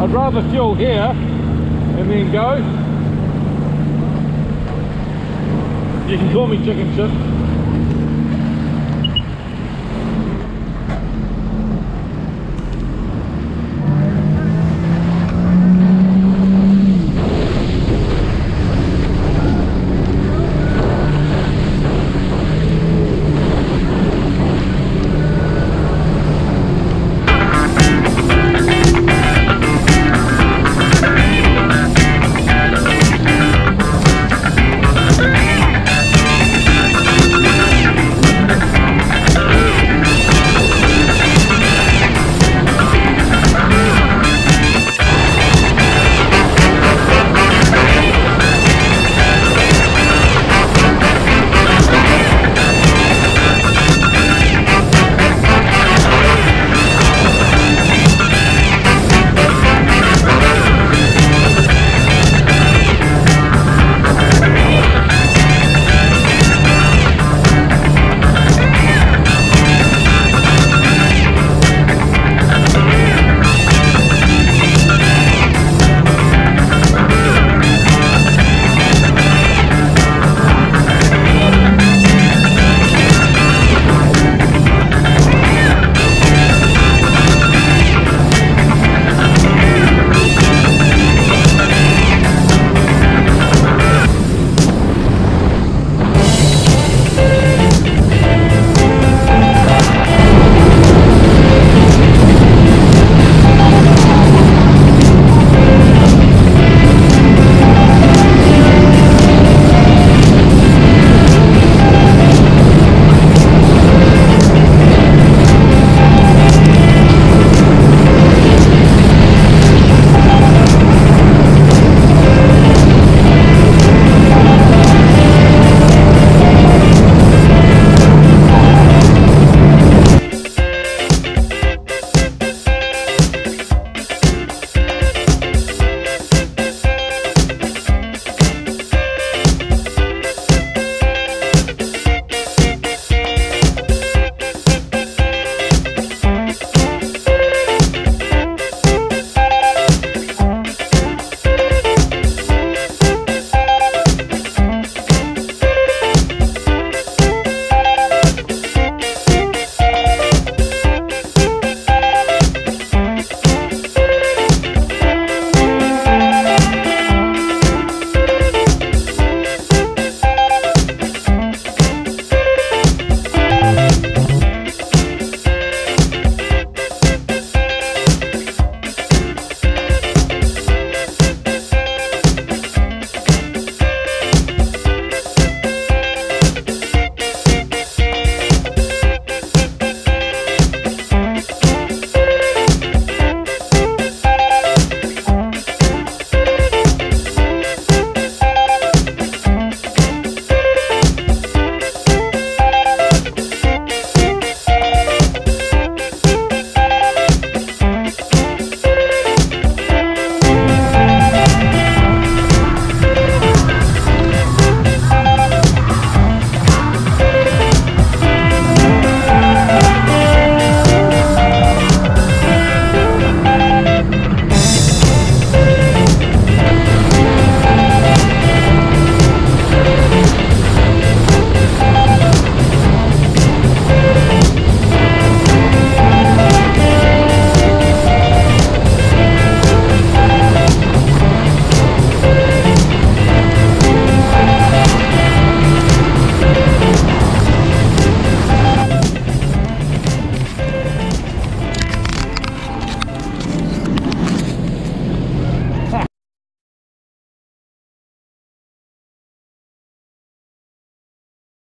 I'd rather fuel here and then go. You can call me chicken shit.